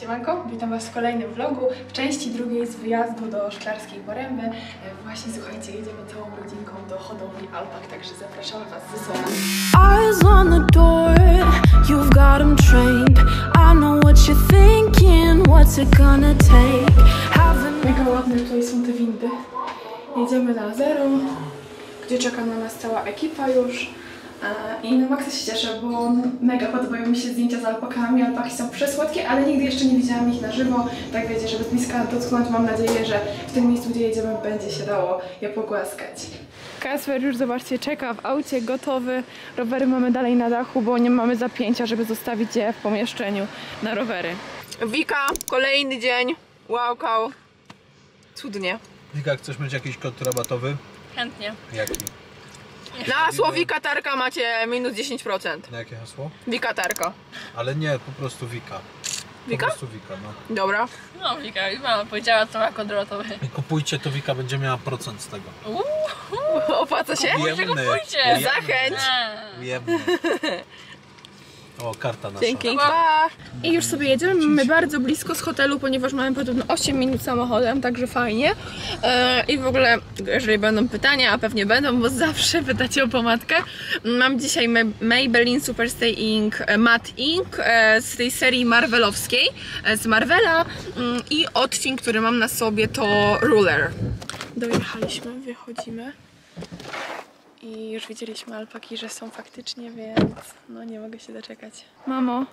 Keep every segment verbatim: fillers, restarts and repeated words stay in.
Siemanko, witam Was w kolejnym vlogu, w części drugiej z wyjazdu do Szklarskiej Poręby. Właśnie słuchajcie, jedziemy całą rodzinką do hodowli alpak, także zapraszam Was ze sobą. Eyes on the door, you've got them trained. I know what you're thinking, what's it gonna take. Mega ładne tutaj są te windy. Jedziemy na zero, gdzie czeka na nas cała ekipa już. I na maksa się cieszę, bo mega podobają mi się zdjęcia z alpakami. Alpaki są przesłodkie, ale nigdy jeszcze nie widziałam ich na żywo. Tak wiecie, żeby z bliska dotknąć. Mam nadzieję, że w tym miejscu, gdzie jedziemy, będzie się dało je pogłaskać. Kasper już, zobaczcie, czeka w aucie, gotowy. Rowery mamy dalej na dachu, bo nie mamy zapięcia, żeby zostawić je w pomieszczeniu na rowery. Wika, kolejny dzień. Wow Cow. Cudnie. Wika, chcesz mieć jakiś kod rabatowy? Chętnie. Jaki? Na słowo Wika Tarka macie minus dziesięć procent. Na jakie hasło? Wika Tarka. Ale nie, po prostu Wika. Po Wika? Po prostu Wika, no. Dobra. No Wika, mama powiedziała, co ma kodrotowy. Kupujcie, to Wika będzie miała procent z tego. Uuu, opłaca się? Kupujcie, kupujcie. Zachęć. Jemny. O, karta nasza. Dzięki. I już sobie jedziemy. Mamy bardzo blisko z hotelu, ponieważ mamy podobno osiem minut samochodem, także fajnie. I w ogóle, jeżeli będą pytania, a pewnie będą, bo zawsze pytacie o pomadkę. Mam dzisiaj Maybelline Superstay Ink Matte Ink z tej serii marvelowskiej, z Marvela. I odcień, który mam na sobie, to Ruler. Dojechaliśmy, wychodzimy. I już widzieliśmy alpaki, że są faktycznie, więc no nie mogę się doczekać. Mamo,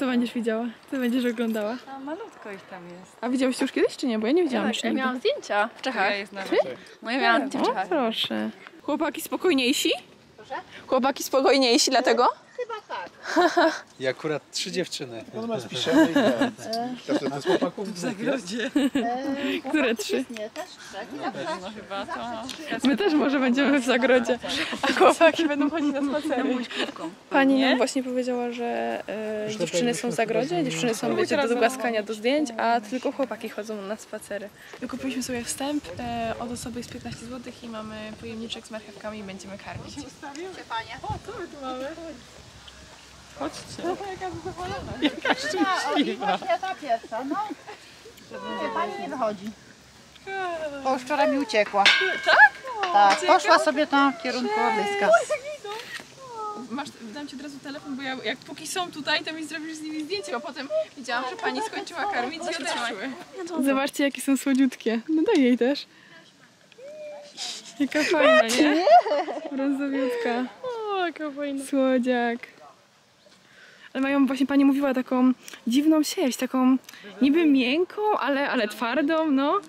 co będziesz widziała? Co będziesz oglądała? A malutko ich tam jest. A widziałaś już kiedyś, czy nie? Bo ja nie widziałam jeszcze. Ja miałam zdjęcia w Czechach. Moja miałam zdjęcia w Czechach. Proszę. Chłopaki spokojniejsi? Proszę? Chłopaki spokojniejsi, dlatego? Chyba tak. I akurat trzy dziewczyny. No ma spiszemy i tak. Z chłopaków w zagrodzie. Które trzy? Nie, też trzy. My też może będziemy w zagrodzie, a chłopaki będą chodzić na spacery. Pani nam właśnie powiedziała, że dziewczyny są w zagrodzie, dziewczyny są do głaskania, do zdjęć, a tylko chłopaki chodzą na spacery. Kupiliśmy sobie wstęp od osoby z piętnaście złotych i mamy pojemniczek z marchewkami i będziemy karmić. O, co my tu mamy? Chodźcie. No to jaka zadowolona. Jaka szczęśliwa. No, właśnie ta pierwsza, no. Nie, pani nie wychodzi. Bo już wczoraj mi uciekła. Tak? No, tak, ucieka? Poszła sobie tam w kierunku Orliska. Masz, dam Ci od razu telefon, bo ja, jak póki są tutaj, to mi zrobisz z nimi zdjęcie, bo potem widziałam, że pani skończyła karmić i odeszły. Zobaczcie, jakie są słodziutkie. No daj jej też. Jaka fajna, nie? Brązowiutka. O, jaka fajna. Słodziak. Ale mają, właśnie pani mówiła, taką dziwną sierść, taką niby miękką, ale, ale twardą, no.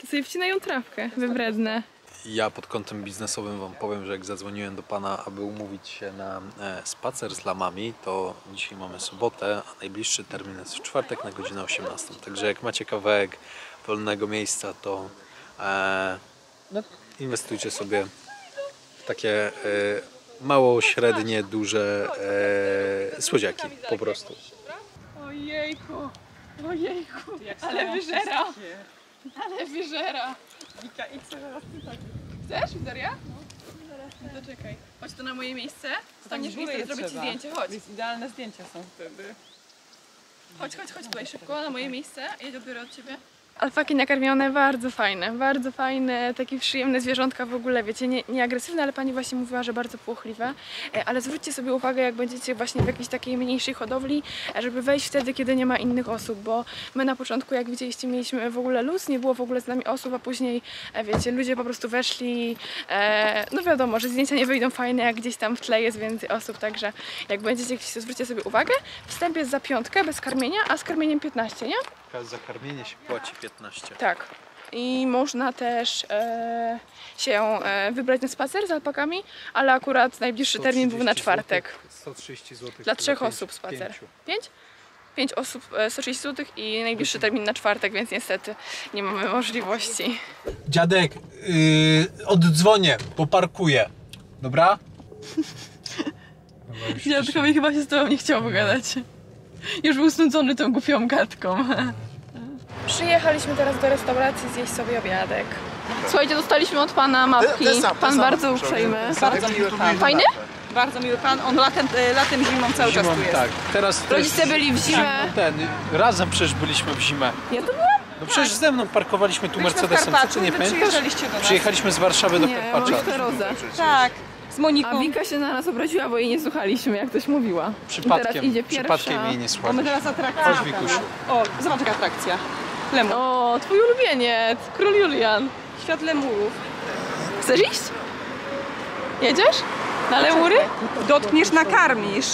To sobie wcinają trawkę, wybredne. Ja pod kątem biznesowym wam powiem, że jak zadzwoniłem do pana, aby umówić się na spacer z lamami, to dzisiaj mamy sobotę, a najbliższy termin jest w czwartek na godzinę osiemnastą. Także jak macie kawałek wolnego miejsca, to e, no, inwestujcie sobie w takie... E, mało, średnie, duże e, słodziaki, po prostu. Ojejku, ojejku, ale wyżera, ale wyżera. Wika, idź sobie raz tutaj. Chcesz, Widoria? No, doczekaj. Chodź tu na moje miejsce, staniesz miejsce, zrobię Ci zdjęcie, chodź. Idealne zdjęcia są wtedy. Chodź, chodź, chodź tutaj szybko, na moje miejsce, ja dobiorę od Ciebie. Alpaki nakarmione, bardzo fajne, bardzo fajne, takie przyjemne zwierzątka w ogóle, wiecie, nie, nie agresywne, ale pani właśnie mówiła, że bardzo płochliwe, ale zwróćcie sobie uwagę, jak będziecie właśnie w jakiejś takiej mniejszej hodowli, żeby wejść wtedy, kiedy nie ma innych osób, bo my na początku, jak widzieliście, mieliśmy w ogóle luz, nie było w ogóle z nami osób, a później, wiecie, ludzie po prostu weszli, e, no wiadomo, że zdjęcia nie wyjdą fajne, jak gdzieś tam w tle jest więcej osób, także jak będziecie gdzieś, to zwróćcie sobie uwagę, wstęp jest za piątkę, bez karmienia, a z karmieniem piętnaście, nie? Za karmienie się płaci piętnaście. Tak. I można też e, się e, wybrać na spacer z alpakami, ale akurat najbliższy termin był na czwartek. Złotych, sto trzydzieści złotych. Dla trzech osób spacer. Pięciu. Pięć? Pięć osób, e, sto trzydzieści złotych i najbliższy termin na czwartek, więc niestety nie mamy możliwości. Dziadek, yy, oddzwonię, bo parkuję. Dobra? Dziadkowi chyba się z tobą nie chciał pogadać. Już był snudzony tą głupią gadką. Przyjechaliśmy teraz do restauracji zjeść sobie obiadek. Słuchajcie, dostaliśmy od pana mapki. Pan bardzo uprzejmy. Fajny? bardzo miły pan. On latem, latem zimą cały zimą, czas tu jest. Tak. Teraz rodzice też byli w zimę. Ten, razem przecież byliśmy w zimę. Ja to byłam? No przecież ze mną parkowaliśmy tu byliśmy Mercedesem, co ty nie pamiętasz? Przyjechaliśmy z Warszawy do Karpacza. Tak. Z Moniką. A Wika się na nas obraziła, bo jej nie słuchaliśmy, jak ktoś mówiła. Przypadkiem, teraz idzie pierwsza. Przypadkiem jej nie słuchaliśmy. Mamy teraz atrakcję. Chodź, Wikusiu. O, zobacz jaka atrakcja. Lemur. O, twój ulubieniec, król Julian. Świat lemurów. Chcesz iść? Jedziesz? Na lemury? Dotkniesz, nakarmisz.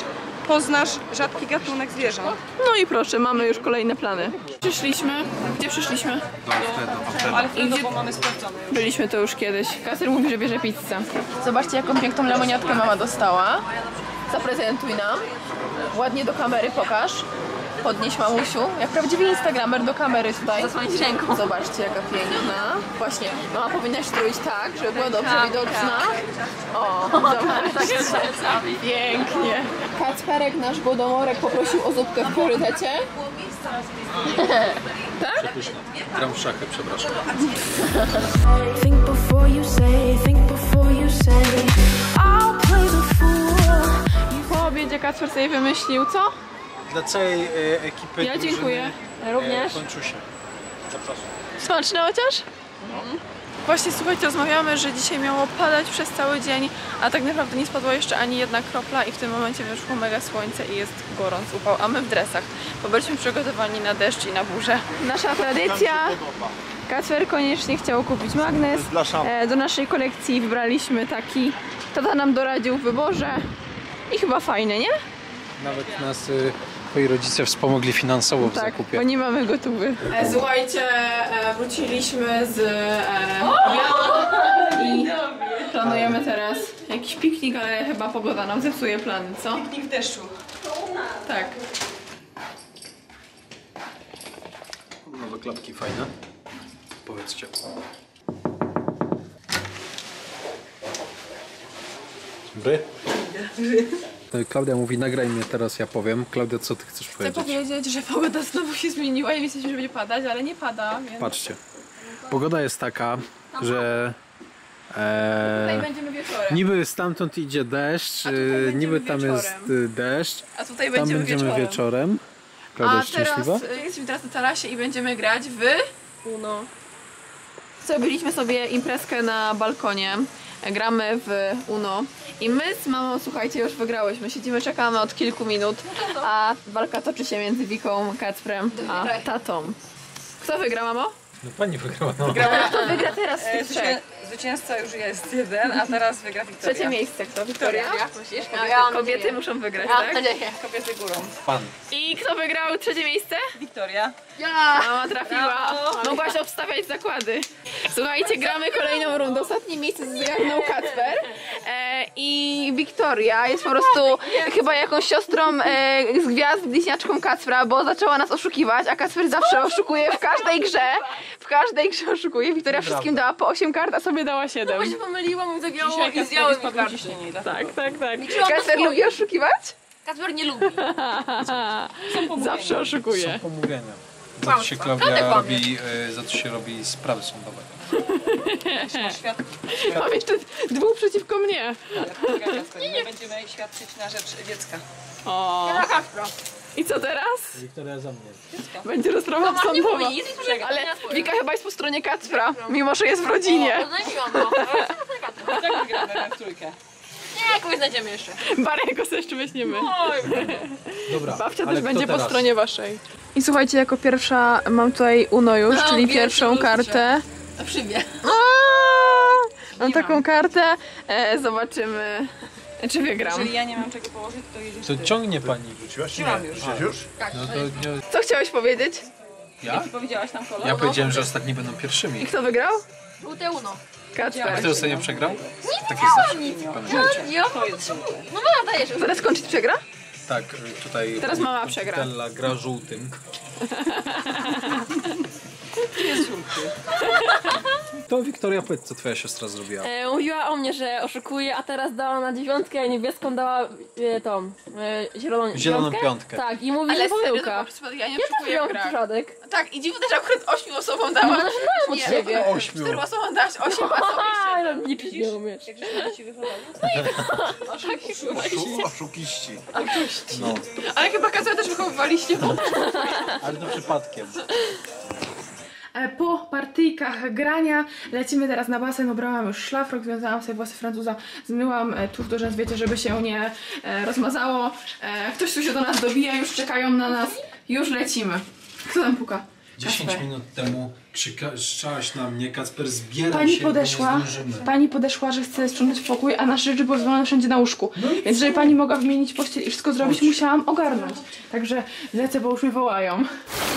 Poznasz rzadki gatunek zwierząt. No i proszę, mamy już kolejne plany. Przyszliśmy. Gdzie przyszliśmy? Do Alfredo. Alfredo, bo mamy sprawdzone. Byliśmy to już kiedyś. Kasjer mówi, że bierze pizzę. Zobaczcie, jaką piękną lemoniatkę mama dostała. Zaprezentuj nam. Ładnie do kamery pokaż. Podnieś, mamusiu. Jak prawdziwy instagramer do kamery tutaj. Zasłonić ręką. Zobaczcie, jaka piękna. Właśnie, mama powinna stroić tak, żeby była dobrze widoczna. O, zobaczcie. Pięknie. Kacperek, nasz Godomorek, poprosił o zupkę w priorytecie. Tak? Gram w szachy, przepraszam. Po obiedzie Kacper sobie wymyślił, co? Dla całej e, ekipy. Ja dziękuję. Drużyny, również. Kończusie. Zapraszam. Smaczne chociaż? No. Właśnie, słuchajcie, rozmawiamy, że dzisiaj miało padać przez cały dzień, a tak naprawdę nie spadła jeszcze ani jedna kropla i w tym momencie wyszło mega słońce i jest gorąc, upał, a my w dresach, bo byliśmy przygotowani na deszcz i na burzę. Nasza tradycja. Kacper koniecznie chciał kupić magnes. E, do naszej kolekcji wybraliśmy taki. Tata nam doradził w wyborze i chyba fajny, nie? Nawet nas... Y Twoi rodzice wspomogli finansowo w tak, zakupie. Tak, bo nie mamy gotowy. E, słuchajcie, e, wróciliśmy z e, obiadu i planujemy teraz jakiś piknik, ale chyba pogoda nam zepsuje plany, co? Piknik w deszczu. Tak. Nowe klapki fajne. Powiedzcie. Dobry. Klaudia mówi, nagraj mnie teraz, ja powiem. Klaudia, co ty chcesz powiedzieć? Chcę powiedzieć, że pogoda znowu się zmieniła i myśleliśmy, że będzie padać, ale nie pada. Więc... Patrzcie, pogoda jest taka, aha, że e, będziemy wieczorem. Niby stamtąd idzie deszcz, niby tam wieczorem jest deszcz, a tutaj będziemy, tam będziemy wieczorem. wieczorem. Klaudia jest szczęśliwa. Jesteśmy teraz na tarasie i będziemy grać w UNO. Zrobiliśmy sobie imprezkę na balkonie. Gramy w UNO i my z mamą, słuchajcie, już wygrałyśmy. Siedzimy, czekamy od kilku minut, a walka toczy się między Wiką, Kacprem a tatą. Kto wygra, mamo? No pani wygrała. No. Wygrała. Kto wygra teraz z tych trzech? Zwycięzca już jest jeden, a teraz wygra Wiktoria. Trzecie miejsce kto? Wiktoria? Myślisz? Kobiety, kobiety muszą wygrać, tak? Kobiety górą. Pan. I kto wygrał trzecie miejsce? Wiktoria. Ja! Mama trafiła. Mogłaś obstawiać zakłady. Słuchajcie, gramy kolejną rundę. Ostatnie miejsce zgarnął Kacper. E, I Wiktoria jest po prostu chyba jakąś siostrą e, z gwiazd, bliźniaczką Kacpra, bo zaczęła nas oszukiwać, a Kacper zawsze oszukuje w każdej grze. W każdej grze oszukuje. Wiktoria wszystkim dała po osiem kart, a sobie dała siedem. No bo się pomyliłam, zawiało i zjały mi karty. Tak, tak, tak. Kacper lubi oszukiwać? Kacper nie lubi. Zawsze oszukuje. Są pomówienia. Za to się Klaudia robi, za to się robi sprawy sądowe. Mamy tu dwóch przeciwko mnie. Nie będziemy świadczyć na rzecz dziecka. O. I co teraz? Wiktoria za mnie. Będzie rozprawa sądowa. Ale Wika chyba jest po stronie Kacpra, mimo że jest w rodzinie. No znajdziłam go. Tak wygramy na trójkę. Nie, kogoś znajdziemy jeszcze. Barego sobie jeszcze weźmiemy. Dobra. Babcia też będzie po stronie waszej. I słuchajcie, jako pierwsza mam tutaj UNO już, czyli pierwszą kartę. To przybie. Mam taką kartę. Zobaczymy. Czy wygram? Jeżeli ja nie mam czego położyć, to jedziesz ty. To ciągnie pani. Wróciłaś? Nie, mam już. już? Tak. No to nie... Co chciałeś powiedzieć? Ja? Jaki powiedziałaś nam kolor? Ja powiedziałem, że ostatni będą pierwszymi. I kto wygrał? Żółte UNO. Kacper. A kto ostatnio przegrał? Nie wygrałam nic. Ja No mama dajesz. Teraz kończyć przegra? Tak, tutaj... Teraz mama przegra. Gra żółtym. Jezułki. To Wiktoria, powiedz, co twoja siostra zrobiła. E, mówiła o mnie, że oszukuję, a teraz dała na dziewiątkę, niebieską dała e, tą e, zieloną, zieloną piątkę? piątkę. Tak, i mówi, ale że pomyłka. Serio, ja nie oszukuję. Ja też miałam. Tak, i dziwne, że akurat ośmiu osobom dała. No, no, nie, nie, nie. Ośmiu. Cztery osobom dałaś, osiem osobom. Nie pisz, nie umiesz. Jak żeśmy ci wychodzą. Oszukiści. No. Ale chyba Kacę też wychowywaliście. Ale to przypadkiem. Po partyjkach grania lecimy teraz na basen, obrałam już szlafrok, związałam sobie włosy Francuza, zmyłam tuż do rzęs, wiecie, żeby się nie rozmazało. Ktoś tu się do nas dobija, już czekają na nas, już lecimy. Kto tam puka? dziesięć minut temu krzyczałaś na mnie, Kacper, zbieraj pani się, podeszła, pani podeszła, że chce sprzątać pokój, a nasze rzeczy były rozwalone wszędzie na łóżku. No więc żeby pani mogła wymienić pościel i wszystko zrobić, Chodź. musiałam ogarnąć. Także lecę, bo już mi wołają.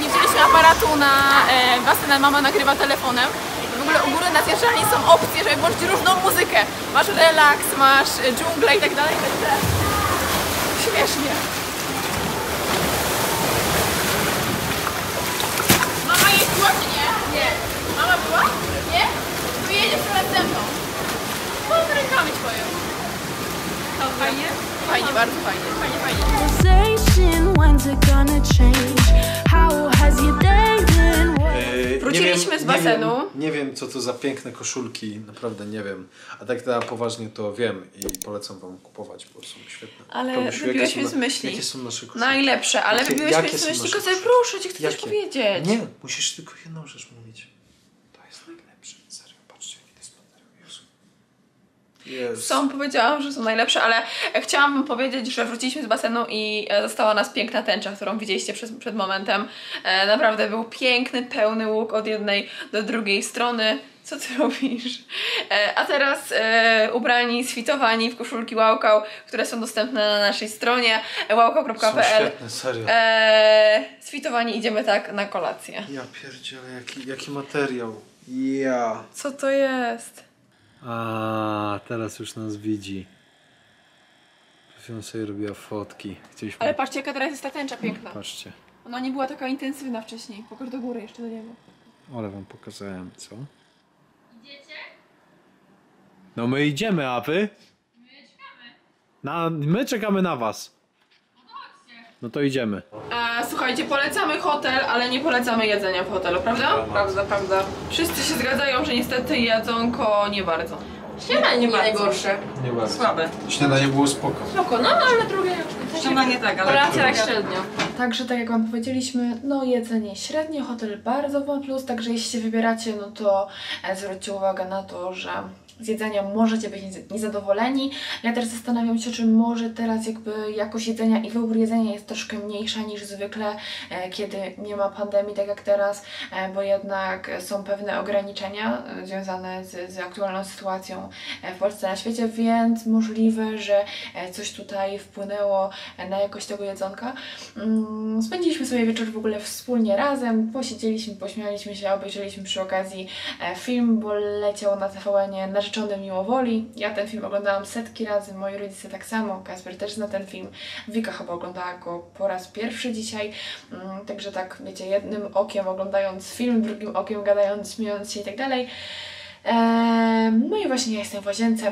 Nie wzięliśmy aparatu na e, basen, mama nagrywa telefonem. W ogóle u góry na zjeżdżalni są opcje, żeby włączyć różną muzykę. Masz relaks, masz dżunglę i tak dalej. Śmiesznie. Nie. Mama była? Nie? Tu jedziesz teraz ze mną. Mam rękami twoją. To fajnie? Fajnie, bardzo fajnie. Fajnie, fajnie. Yy, Wróciliśmy wiem, z basenu. Nie wiem, nie wiem, co to za piękne koszulki. Naprawdę nie wiem. A tak na poważnie to wiem i polecam wam kupować, bo są świetne. Ale wybiłeś mnie z myśli. Jakie są nasze koszulki? Najlepsze, ale jakie, wybiłeś mnie z myśli. Tylko sobie proszę cię, chcesz jakie? powiedzieć. Nie, musisz tylko jedną rzecz mówić. To jest najlepsze. Serio, patrzcie, jaki to jest materiał. Jezu. Yes. Są, powiedziałam, że są najlepsze, ale chciałam powiedzieć, że wróciliśmy z basenu i została nas piękna tęcza, którą widzieliście przed, przed momentem. E, naprawdę był piękny, pełny łuk od jednej do drugiej strony. Co ty robisz? E, a teraz e, ubrani, sfitowani w koszulki Wow Cow, które są dostępne na naszej stronie wow cow kropka p l. Świetne, serio. E, sfitowani idziemy tak na kolację. Ja pierdzielę, jaki, jaki materiał. Ja. Co to jest? A teraz już nas widzi. Przecież sobie robiła fotki. Chcieliśmy... Ale patrzcie, jaka teraz jest ta tęcza piękna. Patrzcie. Ona nie była taka intensywna wcześniej. Pokaż do góry jeszcze do niego. Ale wam pokazałem, co? Idziecie? No my idziemy, a wy? My czekamy. Na, my czekamy na was. No to idziemy. E, słuchajcie, polecamy hotel, ale nie polecamy jedzenia w hotelu, prawda? Prawda, prawda. Wszyscy się zgadzają, że niestety jedzonko nie bardzo. Śniadanie nie bardzo. najgorsze. Nie bardzo. Słabe. Śniadanie było spoko. Spoko, no, no ale drugie... Śniadanie tak, ale... Kolacja tak średnio. Także tak jak wam powiedzieliśmy, no jedzenie średnie, hotel bardzo wam plus, także jeśli się wybieracie, no to zwróćcie uwagę na to, że... z jedzenia możecie być niezadowoleni. Ja też zastanawiam się, czy może teraz jakby jakość jedzenia i wybór jedzenia jest troszkę mniejsza niż zwykle, kiedy nie ma pandemii, tak jak teraz, bo jednak są pewne ograniczenia związane z, z aktualną sytuacją w Polsce, na świecie, więc możliwe, że coś tutaj wpłynęło na jakość tego jedzonka. Spędziliśmy sobie wieczór w ogóle wspólnie razem, posiedzieliśmy, pośmialiśmy się, obejrzeliśmy przy okazji film, bo leciał na T V N na Narzeczony Miłowoli. Ja ten film oglądałam setki razy, moi rodzice tak samo, Kasper też zna ten film, Wika chyba oglądała go po raz pierwszy dzisiaj, mm, także tak, wiecie, jednym okiem oglądając film, drugim okiem gadając, śmiejąc się i tak dalej. Eee, no i właśnie ja jestem w łazience.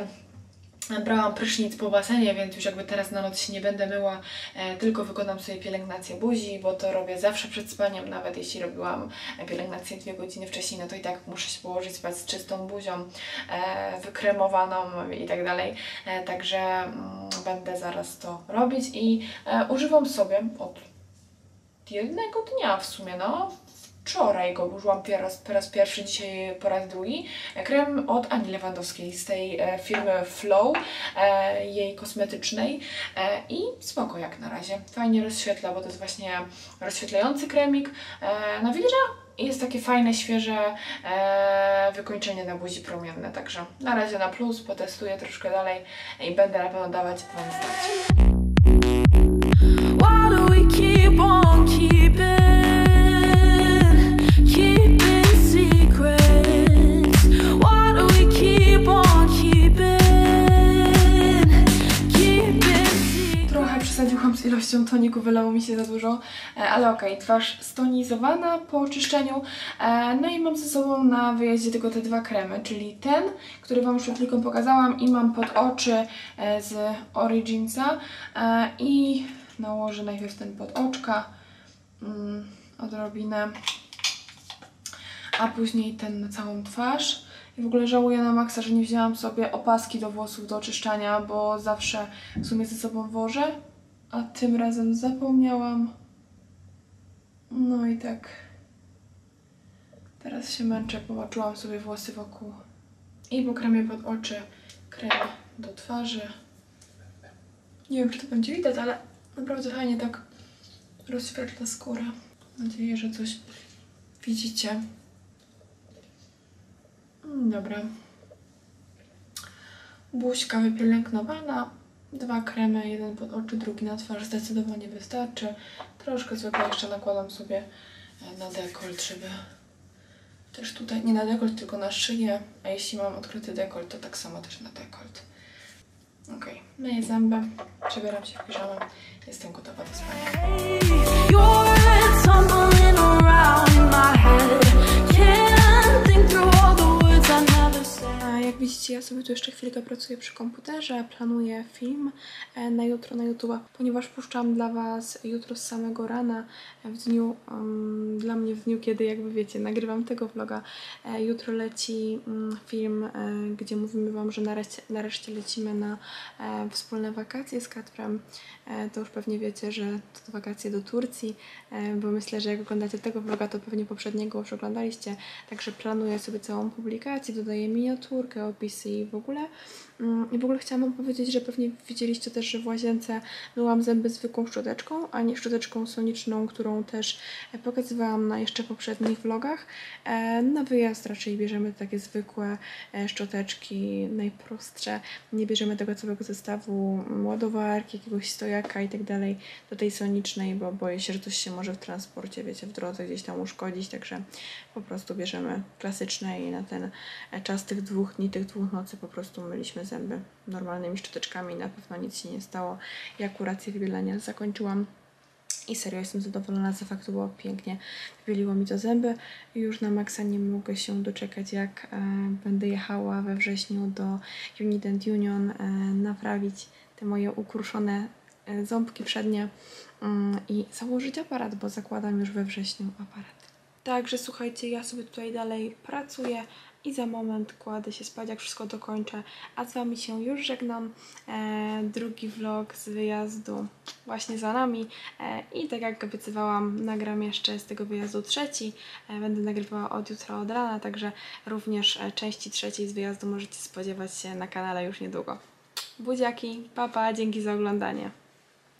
Brałam prysznic po basenie, więc już jakby teraz na noc się nie będę myła, e, tylko wykonam sobie pielęgnację buzi, bo to robię zawsze przed spaniem, nawet jeśli robiłam pielęgnację dwie godziny wcześniej, no to i tak muszę się położyć spać z czystą buzią, e, wykremowaną i tak dalej, e, także mm, będę zaraz to robić i e, używam sobie od jednego dnia w sumie, no. Wczoraj go użyłam po raz, po raz pierwszy, dzisiaj po raz drugi. Krem od Ani Lewandowskiej z tej e, firmy Flow, e, jej kosmetycznej. E, I spoko jak na razie. Fajnie rozświetla, bo to jest właśnie rozświetlający kremik e, na wilża. I jest takie fajne, świeże e, wykończenie na buzi promienne. Także na razie na plus, potestuję troszkę dalej i będę na pewno dawać wam znać. Z ilością się toniku, wylało mi się za dużo, ale okej, okay, twarz stonizowana po czyszczeniu. No i mam ze sobą na wyjeździe tylko te dwa kremy, czyli ten, który Wam przed chwilką pokazałam, i mam pod oczy z Originsa, i nałożę najpierw ten pod oczka odrobinę, a później ten na całą twarz. I w ogóle żałuję na maksa, że nie wzięłam sobie opaski do włosów do oczyszczania, bo zawsze w sumie ze sobą wożę, a tym razem zapomniałam. No i tak teraz się męczę, pomaczyłam sobie włosy wokół. I po kremie pod oczy krem do twarzy. Nie wiem, czy to będzie widać, ale naprawdę fajnie tak rozświetla skóra. Mam nadzieję, że coś widzicie. Dobra, buźka wypielęgnowana, dwa kremy, jeden pod oczy, drugi na twarz, zdecydowanie wystarczy. Troszkę zwykle jeszcze nakładam sobie na dekolt, żeby też tutaj, nie na dekolt, tylko na szyję, a jeśli mam odkryty dekolt, to tak samo też na dekolt. Ok, myję zęby, przebieram się w piżamę, jestem gotowa do spania. Jak widzicie, ja sobie tu jeszcze chwilkę pracuję przy komputerze, planuję film na jutro na YouTube'a, ponieważ puszczam dla Was jutro z samego rana, w dniu, um, dla mnie w dniu, kiedy jakby wiecie, nagrywam tego vloga. Jutro leci um, film, um, gdzie mówimy Wam, że nareszcie, nareszcie lecimy na um, wspólne wakacje z Kacprem. Um, to już pewnie wiecie, że to wakacje do Turcji, um, bo myślę, że jak oglądacie tego vloga, to pewnie poprzedniego już oglądaliście, także planuję sobie całą publikację, dodaję miniaturkę, opisy i w ogóle. I w ogóle chciałam wam powiedzieć, że pewnie widzieliście też, że w łazience myłam zęby zwykłą szczoteczką, a nie szczoteczką soniczną, którą też pokazywałam na jeszcze poprzednich vlogach. Na wyjazd raczej bierzemy takie zwykłe szczoteczki, najprostsze. Nie bierzemy tego całego zestawu ładowarki, jakiegoś stojaka i tak dalej do tej sonicznej, bo boję się, że coś się może w transporcie, wiecie, w drodze gdzieś tam uszkodzić, także po prostu bierzemy klasyczne i na ten czas tych dwóch dni, tych dwóch nocy po prostu myliśmy zęby normalnymi szczoteczkami, na pewno nic się nie stało. Ja kurację wybielania zakończyłam i serio jestem zadowolona, za fakt było pięknie, wybieliło mi to zęby. Już na maksa nie mogę się doczekać, jak e, będę jechała we wrześniu do Unit and Union e, naprawić te moje ukruszone e, ząbki przednie e, i założyć aparat, bo zakładam już we wrześniu aparat. Także słuchajcie, ja sobie tutaj dalej pracuję i za moment kładę się spać, jak wszystko dokończę, a z Wami się już żegnam. E, drugi vlog z wyjazdu właśnie za nami, e, i tak jak obiecywałam, nagram jeszcze z tego wyjazdu trzeci. E, będę nagrywała od jutra od rana, także również części trzeciej z wyjazdu możecie spodziewać się na kanale już niedługo. Buziaki, pa pa, dzięki za oglądanie.